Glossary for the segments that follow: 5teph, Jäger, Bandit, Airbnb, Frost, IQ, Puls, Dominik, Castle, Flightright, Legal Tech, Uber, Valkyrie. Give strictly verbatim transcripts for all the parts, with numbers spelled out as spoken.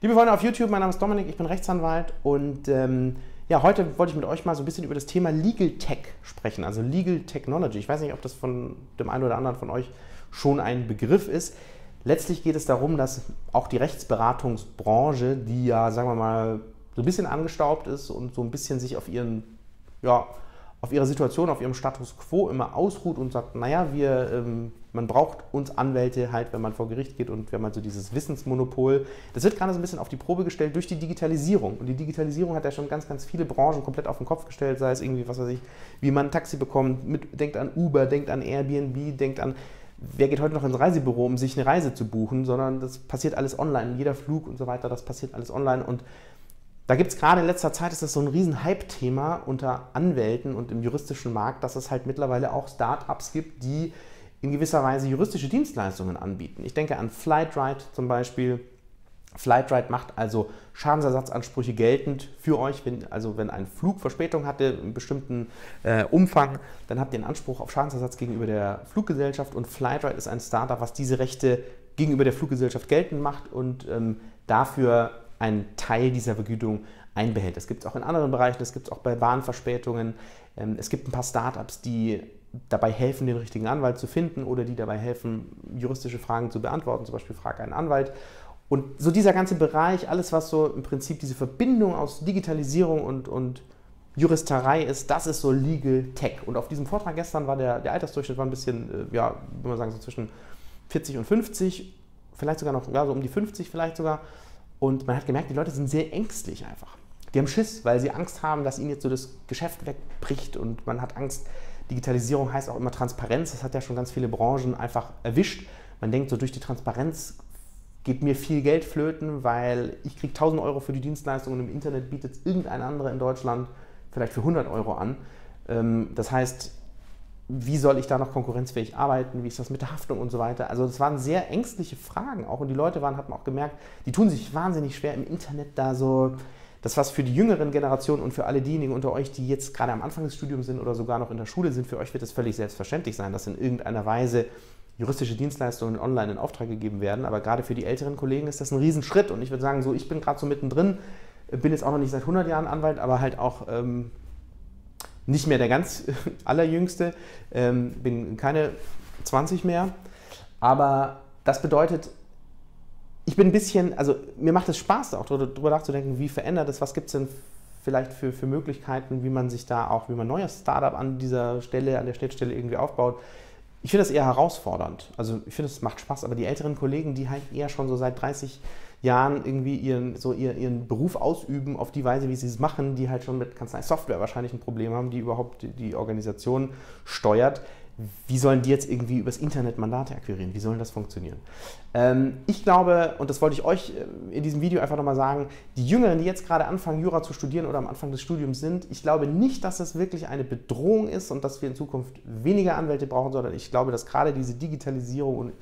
Liebe Freunde auf YouTube, mein Name ist Dominik, ich bin Rechtsanwalt und ähm, ja, heute wollte ich mit euch mal so ein bisschen über das Thema Legal Tech sprechen, also Legal Technology. Ich weiß nicht, ob das von dem einen oder anderen von euch schon ein Begriff ist. Letztlich geht es darum, dass auch die Rechtsberatungsbranche, die ja, sagen wir mal, so ein bisschen angestaubt ist und so ein bisschen sich auf ihren, ja, auf ihrer Situation, auf ihrem Status Quo immer ausruht und sagt, naja, wir, ähm, man braucht uns Anwälte halt, wenn man vor Gericht geht und wenn man so dieses Wissensmonopol, das wird gerade so ein bisschen auf die Probe gestellt durch die Digitalisierung. Und die Digitalisierung hat ja schon ganz, ganz viele Branchen komplett auf den Kopf gestellt, sei es irgendwie, was weiß ich, wie man ein Taxi bekommt, mit, denkt an Uber, denkt an Airbnb, denkt an, wer geht heute noch ins Reisebüro, um sich eine Reise zu buchen, sondern das passiert alles online, jeder Flug und so weiter, das passiert alles online und da gibt es gerade in letzter Zeit, ist das so ein riesen Hype-Thema unter Anwälten und im juristischen Markt, dass es halt mittlerweile auch Startups gibt, die in gewisser Weise juristische Dienstleistungen anbieten. Ich denke an Flightright zum Beispiel. Flightright macht also Schadensersatzansprüche geltend für euch. Wenn, also wenn ein Flug Verspätung hatte, in bestimmten äh, Umfang, dann habt ihr einen Anspruch auf Schadensersatz gegenüber der Fluggesellschaft. Und Flightright ist ein Startup, was diese Rechte gegenüber der Fluggesellschaft geltend macht und ähm, dafür einen Teil dieser Vergütung einbehält. Das gibt es auch in anderen Bereichen, das gibt es auch bei Bahnverspätungen. Es gibt ein paar Startups, die dabei helfen, den richtigen Anwalt zu finden oder die dabei helfen, juristische Fragen zu beantworten, zum Beispiel Frag einen Anwalt. Und so dieser ganze Bereich, alles was so im Prinzip diese Verbindung aus Digitalisierung und, und Juristerei ist, das ist so Legal Tech. Und auf diesem Vortrag gestern war der, der Altersdurchschnitt war ein bisschen, ja, würde man sagen, so zwischen vierzig und fünfzig, vielleicht sogar noch, ja, so um die fünfzig vielleicht sogar. Und man hat gemerkt, die Leute sind sehr ängstlich einfach. Die haben Schiss, weil sie Angst haben, dass ihnen jetzt so das Geschäft wegbricht und man hat Angst. Digitalisierung heißt auch immer Transparenz. Das hat ja schon ganz viele Branchen einfach erwischt. Man denkt so, durch die Transparenz geht mir viel Geld flöten, weil ich kriege tausend Euro für die Dienstleistung und im Internet bietet es irgendein anderer in Deutschland vielleicht für hundert Euro an. Das heißt, wie soll ich da noch konkurrenzfähig arbeiten, wie ist das mit der Haftung und so weiter. Also das waren sehr ängstliche Fragen auch und die Leute waren, hat man auch gemerkt, die tun sich wahnsinnig schwer im Internet da so, das was für die jüngeren Generationen und für alle diejenigen unter euch, die jetzt gerade am Anfang des Studiums sind oder sogar noch in der Schule sind, für euch wird es völlig selbstverständlich sein, dass in irgendeiner Weise juristische Dienstleistungen online in Auftrag gegeben werden, aber gerade für die älteren Kollegen ist das ein Riesenschritt und ich würde sagen, so ich bin gerade so mittendrin, bin jetzt auch noch nicht seit hundert Jahren Anwalt, aber halt auch ähm, nicht mehr der ganz allerjüngste, ähm, bin keine zwanzig mehr, aber das bedeutet, ich bin ein bisschen, also mir macht es Spaß auch darüber nachzudenken, wie verändert es, was gibt es denn vielleicht für, für Möglichkeiten, wie man sich da auch, wie man ein neues Startup an dieser Stelle, an der Schnittstelle irgendwie aufbaut. Ich finde das eher herausfordernd, also ich finde es macht Spaß, aber die älteren Kollegen, die halt eher schon so seit dreißig Jahren irgendwie ihren, so ihren, ihren Beruf ausüben, auf die Weise, wie sie es machen, die halt schon mit Kanzlei-Software wahrscheinlich ein Problem haben, die überhaupt die Organisation steuert, wie sollen die jetzt irgendwie übers Internet Mandate akquirieren, wie soll das funktionieren? Ähm, ich glaube, und das wollte ich euch in diesem Video einfach nochmal sagen, die Jüngeren, die jetzt gerade anfangen, Jura zu studieren oder am Anfang des Studiums sind, ich glaube nicht, dass das wirklich eine Bedrohung ist und dass wir in Zukunft weniger Anwälte brauchen, sondern ich glaube, dass gerade diese Digitalisierung und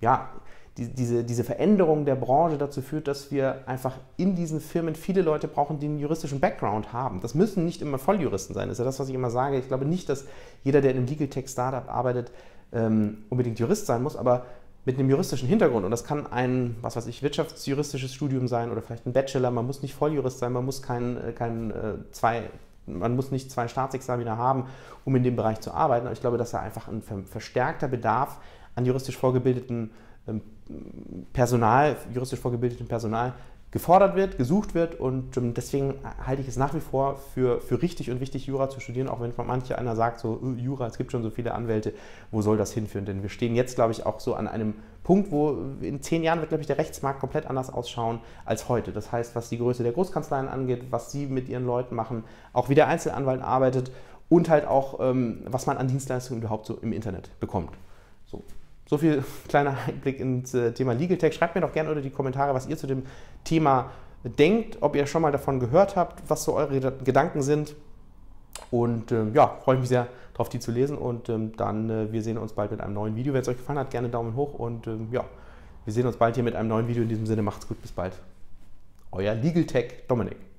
ja, Die, diese, diese Veränderung der Branche dazu führt, dass wir einfach in diesen Firmen viele Leute brauchen, die einen juristischen Background haben. Das müssen nicht immer Volljuristen sein, das ist ja das, was ich immer sage. Ich glaube nicht, dass jeder, der in einem Legal Tech Startup arbeitet, ähm, unbedingt Jurist sein muss, aber mit einem juristischen Hintergrund. Und das kann ein, was weiß ich, wirtschaftsjuristisches Studium sein oder vielleicht ein Bachelor. Man muss nicht Volljurist sein, man muss kein, kein, äh, zwei, man muss nicht zwei Staatsexaminer haben, um in dem Bereich zu arbeiten. Aber ich glaube, dass da einfach ein verstärkter Bedarf an juristisch vorgebildeten Personal, juristisch vorgebildetem Personal gefordert wird, gesucht wird und deswegen halte ich es nach wie vor für, für richtig und wichtig, Jura zu studieren, auch wenn manche einer sagt, so Jura, es gibt schon so viele Anwälte, wo soll das hinführen? Denn wir stehen jetzt, glaube ich, auch so an einem Punkt, wo in zehn Jahren wird, glaube ich, der Rechtsmarkt komplett anders ausschauen als heute. Das heißt, was die Größe der Großkanzleien angeht, was sie mit ihren Leuten machen, auch wie der Einzelanwalt arbeitet und halt auch, was man an Dienstleistungen überhaupt so im Internet bekommt. So. So viel kleiner Einblick ins Thema Legal Tech. Schreibt mir doch gerne unter die Kommentare, was ihr zu dem Thema denkt, ob ihr schon mal davon gehört habt, was so eure Gedanken sind. Und ähm, ja, freue ich mich sehr darauf, die zu lesen. Und ähm, dann, äh, wir sehen uns bald mit einem neuen Video. Wenn es euch gefallen hat, gerne Daumen hoch. Und ähm, ja, wir sehen uns bald hier mit einem neuen Video. In diesem Sinne, macht's gut, bis bald. Euer Legal Tech Dominik.